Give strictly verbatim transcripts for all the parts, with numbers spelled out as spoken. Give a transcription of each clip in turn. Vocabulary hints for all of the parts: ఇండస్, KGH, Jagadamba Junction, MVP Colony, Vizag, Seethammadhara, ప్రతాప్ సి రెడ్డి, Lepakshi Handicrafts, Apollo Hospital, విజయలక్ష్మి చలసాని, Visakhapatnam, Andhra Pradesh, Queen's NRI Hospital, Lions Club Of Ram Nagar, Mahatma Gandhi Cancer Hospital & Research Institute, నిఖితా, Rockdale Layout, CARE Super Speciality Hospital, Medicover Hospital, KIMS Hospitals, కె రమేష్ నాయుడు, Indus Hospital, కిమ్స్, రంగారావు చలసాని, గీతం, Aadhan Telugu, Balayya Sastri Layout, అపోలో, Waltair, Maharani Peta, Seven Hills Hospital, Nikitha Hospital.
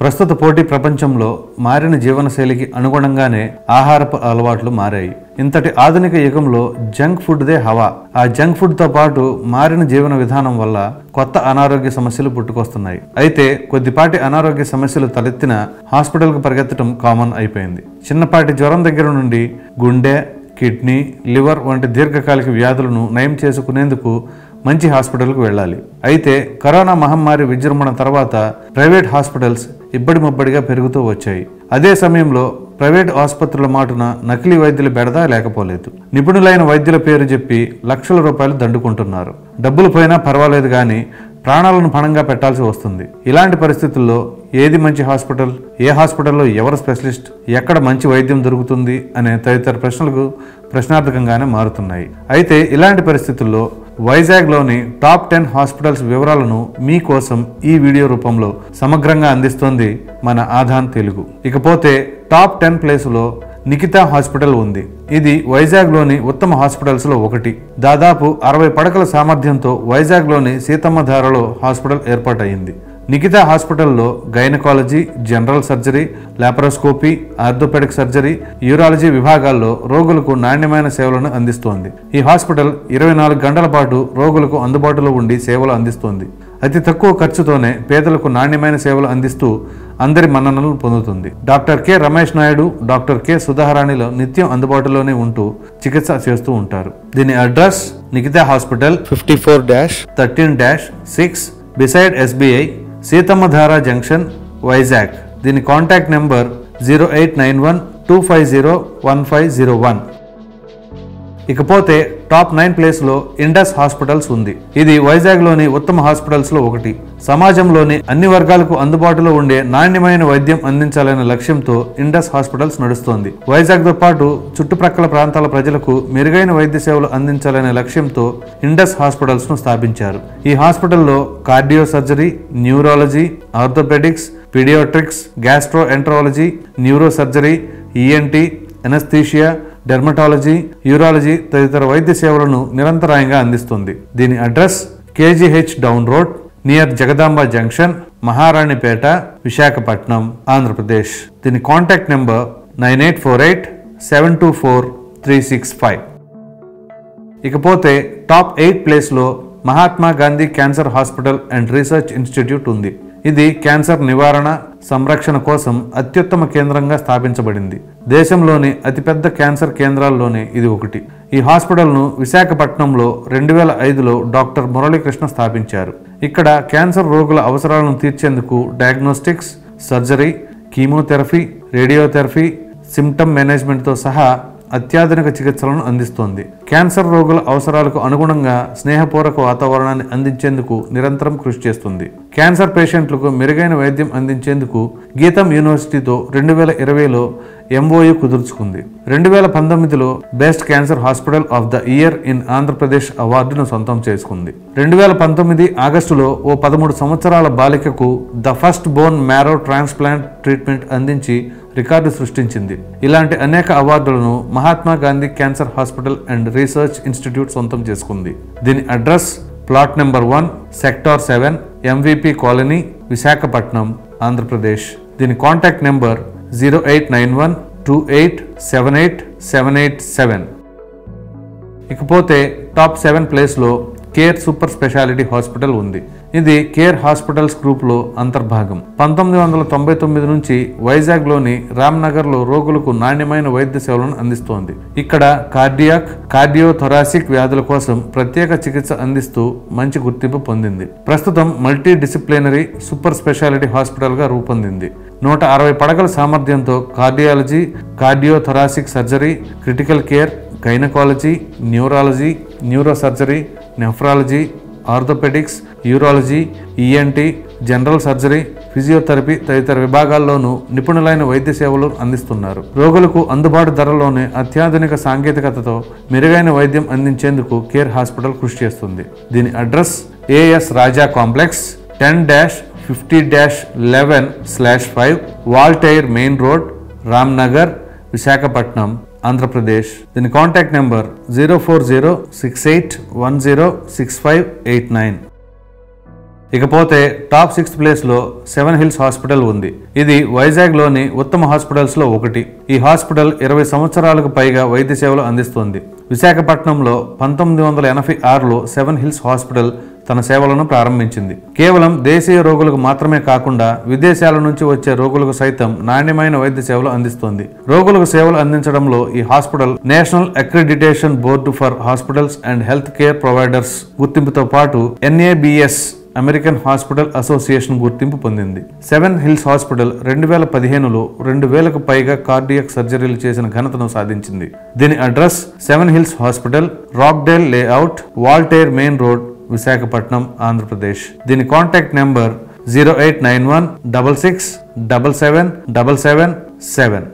ప్రస్తుత పోటీ ప్రపంచంలో మారిన జీవనశైలికి అనుగుణంగానే ఆహారపు అలవాట్లు మారాయి. ఇంతటి ఆధునిక యుగంలో జంక్ ఫుడ్ దే హవా. ఆ జంక్ ఫుడ్ తో పాటు మారిన జీవన విధానం వల్ల కొత్త అనారోగ్య సమస్యలు పుట్టుకొస్తున్నాయి. అయితే కొద్దిపాటి అనారోగ్య సమస్యలు తలెత్తిన హాస్పిటల్ కు పరిగెత్తడం కామన్ అయిపోయింది. చిన్నపాటి జ్వరం దగ్గర నుండి గుండె, కిడ్నీ, లివర్ వంటి దీర్ఘకాలిక వ్యాధులను నయం చేసుకునేందుకు మంచి హాస్పిటల్కు వెళ్ళాలి. అయితే కరోనా మహమ్మారి విజృంభణ తర్వాత ప్రైవేట్ హాస్పిటల్స్ ఇబ్బడి ముబ్బడిగా పెరుగుతూ వచ్చాయి. అదే సమయంలో ప్రైవేట్ ఆసుపత్రుల మాటున నకిలీ వైద్యుల బెడదా లేకపోలేదు. నిపుణులైన వైద్యుల పేరు చెప్పి లక్షల రూపాయలు దండుకుంటున్నారు. డబ్బులు పోయినా పర్వాలేదు కానీ ప్రాణాలను పణంగా పెట్టాల్సి వస్తుంది. ఇలాంటి పరిస్థితుల్లో ఏది మంచి హాస్పిటల్, ఏ హాస్పిటల్లో ఎవరు స్పెషలిస్ట్, ఎక్కడ మంచి వైద్యం దొరుకుతుంది అనే తదితర ప్రశ్నలకు ప్రశ్నార్థకంగానే మారుతున్నాయి. అయితే ఇలాంటి పరిస్థితుల్లో వైజాగ్లోని టాప్ టెన్ హాస్పిటల్స్ వివరాలను మీకోసం ఈ వీడియో రూపంలో సమగ్రంగా అందిస్తోంది మన ఆధాన్ తెలుగు. ఇకపోతే టాప్ టెన్ ప్లేసులో నిఖితా హాస్పిటల్ ఉంది. ఇది వైజాగ్లోని ఉత్తమ హాస్పిటల్స్లో ఒకటి. దాదాపు అరవై పడకల సామర్థ్యంతో వైజాగ్లోని సీతమ్మధారలో హాస్పిటల్ ఏర్పాటైంది. నిఖితా హాస్పిటల్లో gynaecology, general surgery, laparoscopy, orthopaedic surgery, urology విభాగాల్లో రోగులకు నాణ్యమైన సేవలను అందిస్తోంది. ఈ హాస్పిటల్ ఇరవై నాలుగు గంటల పాటు రోగులకు అందుబాటులో ఉండి సేవలు అందిస్తోంది. అతి తక్కువ ఖర్చుతోనే పేదలకు నాణ్యమైన సేవలు అందిస్తూ అందరి మన్ననలు పొందుతుంది. Doctor కె రమేష్ నాయుడు, doctor K సుధారాణిలో నిత్యం అందుబాటులోనే ఉంటూ చికిత్స చేస్తూ ఉంటారు. దీని address నిఖితా hospital fifty four dash thirteen dash six beside SBI, Seethammadhara junction, Vizag. దీని contact number zero eight nine one two five zero one five zero one. ఇకపోతే టాప్ నైన్ ప్లేస్లో ఇండస్ హాస్పిటల్స్ ఉంది. ఇది వైజాగ్లోని ఉత్తమ హాస్పిటల్స్లో ఒకటి. సమాజంలోని అన్ని వర్గాలకు అందుబాటులో ఉండే నాణ్యమైన వైద్యం అందించాలనే లక్ష్యంతో ఇండస్ హాస్పిటల్స్ నడుస్తోంది. వైజాగ్తో పాటు చుట్టుప్రక్కల ప్రాంతాల ప్రజలకు మెరుగైన వైద్య సేవలు అందించాలనే లక్ష్యంతో ఇండస్ హాస్పిటల్స్ను స్థాపించారు. ఈ హాస్పిటల్లో cardio surgery, neurology, orthopaedics, paediatrics, gastroenterology, neuro surgery, ENT, anaesthesia, dermatology, urology తదితర వైద్య సేవలను నిరంతరాయంగా అందిస్తుంది. దీని address KGH down road, near Jagadamba junction, Maharani Peta, Visakhapatnam, Andhra Pradesh. దీని contact number nine eight four eight seven two four three six five. ఇకపోతే top eight ప్లేస్లో Mahatma Gandhi cancer hospital and research institute ఉంది. ఇది క్యాన్సర్ నివారణ, సంరక్షణ కోసం అత్యుత్తమ కేంద్రంగా స్థాపించబడింది. దేశంలోని అతిపెద్ద క్యాన్సర్ కేంద్రాల్లోనే ఇది ఒకటి. ఈ హాస్పిటల్ను విశాఖపట్నంలో రెండు వేల ఐదులో డాక్టర్ మురళీకృష్ణ స్థాపించారు. ఇక్కడ క్యాన్సర్ రోగుల అవసరాలను తీర్చేందుకు diagnostics, surgery, chemotherapy, radiotherapy, symptom మేనేజ్మెంట్తో సహా అత్యాధునిక చికిత్సలను అందిస్తోంది. క్యాన్సర్ రోగుల అవసరాలకు అనుగుణంగా స్నేహపూర్వక వాతావరణాన్ని అందించేందుకు నిరంతరం కృషి చేస్తుంది. క్యాన్సర్ పేషెంట్లకు మెరుగైన వైద్యం అందించేందుకు గీతం యూనివర్సిటీతో రెండు వేల ఇరవైలో ఎంఓయూ కుదుర్చుకుంది. రెండు వేల పంతొమ్మిదిలో best cancer hospital of the year in Andhra Pradesh అవార్డును సొంతం చేసుకుంది. రెండు వేల పంతొమ్మిది ఆగస్టులో ఓ పదమూడు సంవత్సరాల బాలికకు the first bone marrow transplant treatment అందించి రికార్డు సృష్టించింది. ఇలాంటి అనేక అవార్డులను Mahatma Gandhi cancer hospital and research institute సొంతం చేసుకుంది. దీని address plot number one, sector seven, MVP colony, Visakhapatnam, Andhra Pradesh. దీని contact number zero eight nine one two eight seven eight seven eight seven. ఇకపోతే టాప్ సెవెన్ ప్లేస్లో కేర్ సూపర్ స్పెషాలిటీ హాస్పిటల్ ఉంది. ఇది care hospitals గ్రూప్లో అంతర్భాగం. పంతొమ్మిది వందల తొంభై తొమ్మిది నుంచి వైజాగ్లోని రామ్ నగర్లో రోగులకు నాణ్యమైన వైద్య సేవలను అందిస్తోంది. ఇక్కడ కార్డియాక్, కార్డియోథొరాసిక్ వ్యాధుల కోసం ప్రత్యేక చికిత్స అందిస్తూ మంచి గుర్తింపు పొందింది. ప్రస్తుతం మల్టీ డిసిప్లినరీ సూపర్ స్పెషాలిటీ హాస్పిటల్గా రూపొందింది. నూట అరవై పడకల సామర్థ్యంతో cardiology, cardiothoracic surgery, critical care, gynaecology, neurology, neuro surgery, nephrology, orthopaedics, urology, ENT, general surgery, physiotherapy తదితర విభాగాల్లోనూ నిపుణులైన వైద్య సేవలు అందిస్తున్నారు. రోగులకు అందుబాటు ధరలోనే అత్యాధునిక సాంకేతికతతో మెరుగైన వైద్యం అందించేందుకు కేర్ హాస్పిటల్ కృషి చేస్తుంది. దీని address AS Raja complex, ten dash fifty dash eleven slash five, Waltair main road, Ram Nagar, Visakhapatnam, Andhra Pradesh. దీని contact number zero four zero six eight one zero six five eight nine. ఇకపోతే టాప్ సిక్స్త్ ప్లేస్ లో సెవెన్ హిల్స్ హాస్పిటల్ ఉంది. ఇది వైజాగ్ లోని ఉత్తమ hospitals లో ఒకటి. ఈ హాస్పిటల్ ఇరవై సంవత్సరాలకు పైగా వైద్య సేవలు అందిస్తోంది. విశాఖపట్నంలో పంతొమ్మిది వందల ఎనభై ఆరులో సెవెన్ హిల్స్ హాస్పిటల్ తన సేవలను ప్రారంభించింది. కేవలం దేశీయ రోగులకు మాత్రమే కాకుండా విదేశాల నుంచి వచ్చే రోగులకు సైతం నాణ్యమైన వైద్య సేవలు అందిస్తోంది. రోగులకు సేవలు అందించడంలో ఈ hospital national accreditation board for hospitals and health care providers గుర్తింపుతో పాటు N A B S American hospital association గుర్తింపు పొందింది. సెవెన్ హిల్స్ హాస్పిటల్ రెండు వేల పదిహేనులో రెండు వేలకు పైగా కార్డియాక్ సర్జరీలు చేసిన ఘనతను సాధించింది. దీని address seven hills hospital, Rockdale layout, Waltair main road, Visakhapatnam, Andhra Pradesh. దీని contact number zero eight nine one double six double seven double seven seven.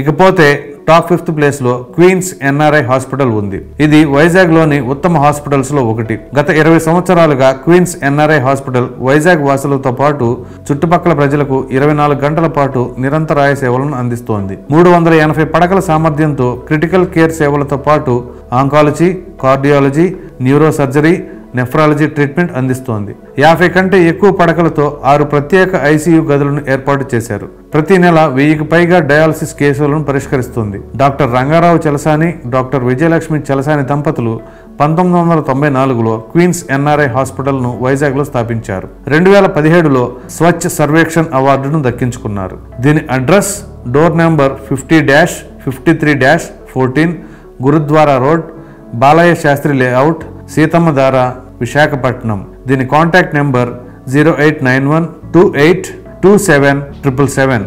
ఇకపోతే టాప్ ఫిఫ్త్ ప్లేస్ లో Queens N R I hospital ఉంది. ఇది వైజాగ్ లోని ఉత్తమ హాస్పిటల్స్ లో ఒకటి. గత ఇరవై సంవత్సరాలుగా Queens N R I hospital Vizag వాసులతో పాటు చుట్టుపక్కల ప్రజలకు ఇరవై నాలుగు గంటల పాటు నిరంతరాయ సేవలను అందిస్తోంది. మూడు వందల ఎనభై పడకల సామర్థ్యంతో క్రిటికల్ కేర్ సేవలతో పాటు oncology, cardiology, neuro surgery, nephrology treatment అందిస్తోంది. యాభై కంటే ఎక్కువ పడకలతో ఆరు ప్రత్యేక ఐసీయూ గదులను ఏర్పాటు చేశారు. ప్రతి నెల వెయ్యికి పైగా డయాలసిస్ కేసులను పరిష్కరిస్తుంది. డాక్టర్ రంగారావు చలసాని, డాక్టర్ విజయలక్ష్మి చలసాని దంపతులు పంతొమ్మిది వందల తొంభై నాలుగులో క్వీన్స్ ఎన్ ఆర్ ఐ హాస్పిటల్ను వైజాగ్లో స్థాపించారు. రెండు వేల పదిహేడులో స్వచ్ఛ సర్వేక్షణ్ అవార్డును దక్కించుకున్నారు. దీని address door number fifty dash fifty three dash fourteen, Gurudwara road, Balayya Sastry layout, Seethammadhara, Visakhapatnam. దీని contact number zero eight nine one two eight two seven triple seven.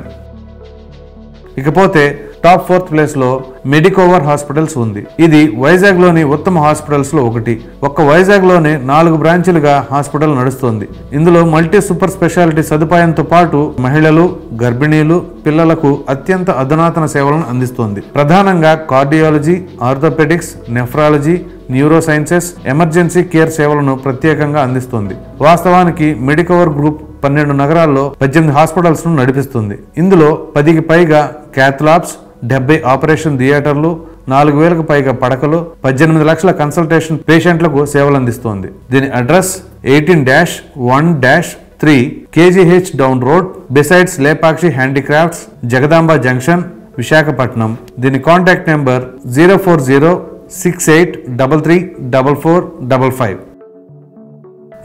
ఇకపోతే టాప్ ఫోర్త్ ప్లేస్ లో మెడికోవర్ హాస్పిటల్స్ ఉంది. ఇది వైజాగ్ లోని ఉత్తమ హాస్పిటల్స్ లో ఒకటి. ఒక్క వైజాగ్ లోనే నాలుగు బ్రాంచీలుగా హాస్పిటల్ నడుస్తోంది. ఇందులో మల్టీ సూపర్ స్పెషాలిటీ సదుపాయంతో పాటు మహిళలు, గర్భిణీలు, పిల్లలకు అత్యంత అధునాతన సేవలను అందిస్తోంది. ప్రధానంగా cardiology, orthopaedics, nephrology, neuro sciences, emergency care సేవలను ప్రత్యేకంగా అందిస్తుంది. వాస్తవానికి మెడికవర్ గ్రూప్ పన్నెండు నగరాల్లో పద్దెనిమిది హాస్పిటల్స్ ను నడిపిస్తుంది. ఇందులో పదికి పైగా క్యాథ్ ల్యాబ్స్, డెబ్బై ఆపరేషన్ థియేటర్లు, నాలుగు వేలకు పైగా పడకలు, పద్దెనిమిది లక్షల కన్సల్టేషన్ పేషెంట్లకు సేవలు అందిస్తోంది. దీని address eighteen dash one dash three KGH down road, besides Lepakshi handicrafts, Jagadamba junction, Visakhapatnam. దీని contact number zero four zero six eight double three double four double five.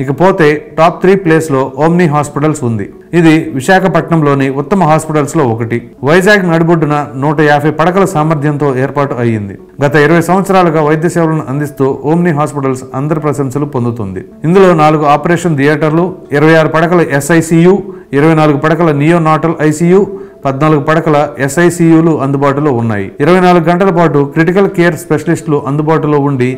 ఇకపోతే టాప్ త్రీ ప్లేస్ లో ఓమ్ని హాస్పిటల్స్ ఉంది. ఇది విశాఖపట్నంలోని ఉత్తమ హాస్పిటల్స్ లో ఒకటి. వైజాగ్ నడిబొడ్డున నూట యాభై పడకల సామర్థ్యంతో ఏర్పాటు అయ్యింది. గత ఇరవై సంవత్సరాలుగా వైద్య సేవలను అందిస్తూ ఓమ్ని హాస్పిటల్స్ అందరి ప్రశంసలు పొందుతుంది. ఇందులో నాలుగు ఆపరేషన్ థియేటర్లు, ఇరవై ఆరు పడకల ఎస్ ఐ సి యు, ఇరవై నాలుగు పడకల నియోనాటల్ ఐసీయూ, పద్నాలుగు పడకల ఎస్ ఐ సి యులు అందుబాటులో ఉన్నాయి. ఇరవై నాలుగు గంటల పాటు క్రిటికల్ కేర్ స్పెషలిస్టులు అందుబాటులో ఉండి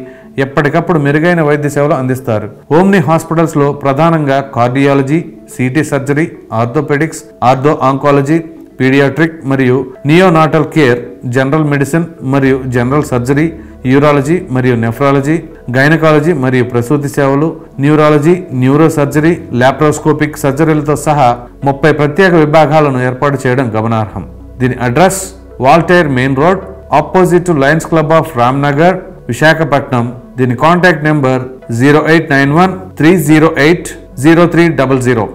ఎప్పటికప్పుడు మెరుగైన వైద్య సేవలు అందిస్తారు. ఓమ్ని హాస్పిటల్స్ లో ప్రధానంగా cardiology, CT surgery, orthopaedics, ortho oncology, paediatric మరియు నియోనాటల్ కేర్, జనరల్ మెడిసిన్ మరియు జనరల్ సర్జరీ, యూరాలజీ మరియు నెఫ్రాలజీ, గైనకాలజీ మరియు ప్రసూతి సేవలు, న్యూరాలజీ, న్యూరో సర్జరీ, లాప్రోస్కోపిక్ సర్జరీలతో సహా ముప్పై ప్రత్యేక విభాగాలను ఏర్పాటు చేయడం గమనార్హం. దీని address Waltair main road, opposite to Lions club of Ram Nagar, Visakhapatnam. దీని contact number zero eight nine one three zero eight zero three double zero.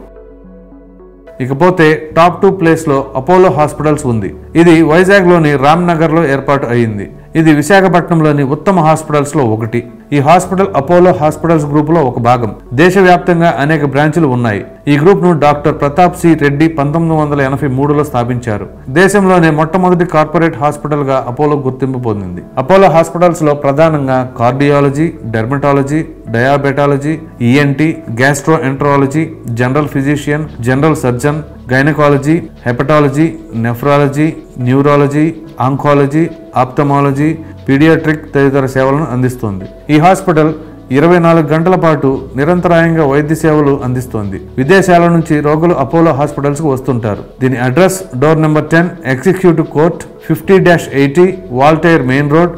ఇకపోతే టాప్ టూ ప్లేస్ లో అపోలో హాస్పిటల్స్ ఉంది. ఇది వైజాగ్ లోని రామ్ నగర్ లో ఏర్పాటు అయింది. ఇది విశాఖపట్నంలోని ఉత్తమ హాస్పిటల్స్ లో ఒకటి. ఈ హాస్పిటల్ అపోలో హాస్పిటల్స్ గ్రూప్ లో ఒక భాగం. దేశవ్యాప్తంగా అనేక బ్రాంచులు ఉన్నాయి. ఈ గ్రూప్ ను డాక్టర్ ప్రతాప్ సి రెడ్డి పంతొమ్మిది వందల ఎనభై మూడులో స్థాపించారు. దేశంలోనే మొట్టమొదటి కార్పొరేట్ హాస్పిటల్ గా అపోలో గుర్తింపు పొందింది. అపోలో హాస్పిటల్స్ లో ప్రధానంగా cardiology, dermatology, diabetology, E N T, gastroenterology, general physician, general surgeon, gynaecology, hepatology, nephrology, neurology, oncology, ophthalmology, paediatric తదితర సేవలను అందిస్తుంది. ఈ హాస్పిటల్ ఇరవై నాలుగు గంటల పాటు నిరంతరాయంగా వైద్య సేవలు అందిస్తోంది. విదేశాల నుంచి రోగులు అపోలో హాస్పిటల్స్ కు వస్తుంటారు. దీని address door number ten executive court, fifty dash eighty, Waltair main road,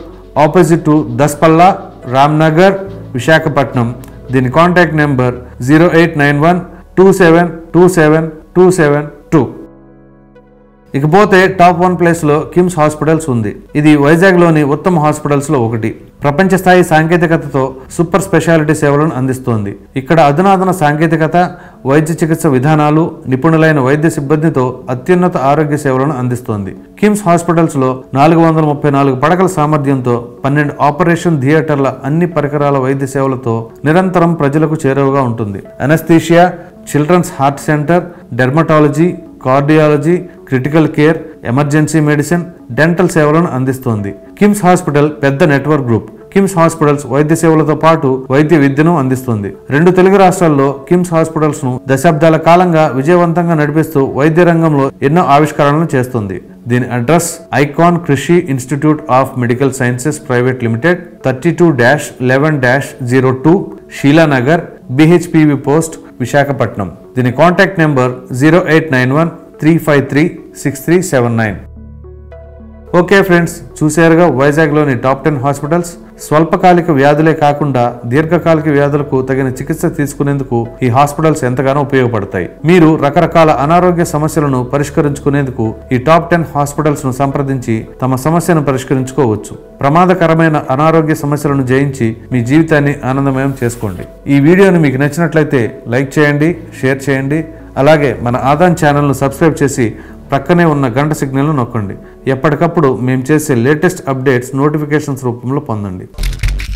opposite to Daspalla, Ram Nagar, Visakhapatnam. దీని contact number zero eight nine one two seven two seven two seven two. ఇకపోతే టాప్ వన్ ప్లేస్ లో కిమ్స్ hospitals ఉంది. ఇది వైజాగ్ లోని ఉత్తమ hospitals లో ఒకటి. ప్రపంచ స్థాయి సాంకేతికతతో సూపర్ స్పెషాలిటీ సేవలను అందిస్తోంది. ఇక్కడ అధునాతన సాంకేతికత, వైద్య చికిత్స విధానాలు, నిపుణులైన వైద్య సిబ్బందితో అత్యున్నత ఆరోగ్య సేవలను అందిస్తోంది. కిమ్స్ హాస్పిటల్స్ లో నాలుగు వందల ముప్పై నాలుగు పడకల సామర్థ్యంతో పన్నెండు ఆపరేషన్ థియేటర్ల అన్ని పరికరాల వైద్య సేవలతో నిరంతరం ప్రజలకు చేరువగా ఉంటుంది. Anaesthesia, children's heart centre, dermatology, cardiology, critical care, emergency medicine, dental సేవలను అందిస్తోంది. కిమ్స్ హాస్పిటల్ పెద్ద నెట్వర్క్ గ్రూప్. కిమ్స్ హాస్పిటల్స్ వైద్య సేవలతో పాటు వైద్య విద్యను అందిస్తుంది. రెండు తెలుగు రాష్ట్రాల్లో కిమ్స్ హాస్పిటల్స్ ను దశాబ్దాల కాలంగా విజయవంతంగా నడిపిస్తూ వైద్య రంగంలో ఎన్నో ఆవిష్కరణలు చేస్తుంది. దీని address icon Krishi institute of medical sciences private limited, thirty two dash eleven dash zero two Sheela Nagar, BHPV post, Visakhapatnam. దీని contact number zero eight nine one three five three six three seven nine. Okay friends, చూసారుగా వైజాగ్లోని top ten hospitals. స్వల్పకాలిక వ్యాధులే కాకుండా దీర్ఘకాలిక వ్యాధులకు తగిన చికిత్స తీసుకునేందుకు ఈ హాస్పిటల్స్ ఎంతగానో ఉపయోగపడతాయి. మీరు రకరకాల అనారోగ్య సమస్యలను పరిష్కరించుకునేందుకు ఈ టాప్ టెన్ హాస్పిటల్స్ ను సంప్రదించి తమ సమస్యను పరిష్కరించుకోవచ్చు. ప్రమాదకరమైన అనారోగ్య సమస్యలను జయించి మీ జీవితాన్ని ఆనందమయం చేసుకోండి. ఈ వీడియోని మీకు నచ్చినట్లయితే లైక్ చేయండి, షేర్ చేయండి. అలాగే మన ఆదాన్ ఛానల్ను సబ్స్క్రైబ్ చేసి ప్రక్కనే ఉన్న గంట సిగ్నల్ను నొక్కండి. ఎప్పటికప్పుడు మేము చేసే లేటెస్ట్ అప్డేట్స్ నోటిఫికేషన్స్ రూపంలో పొందండి.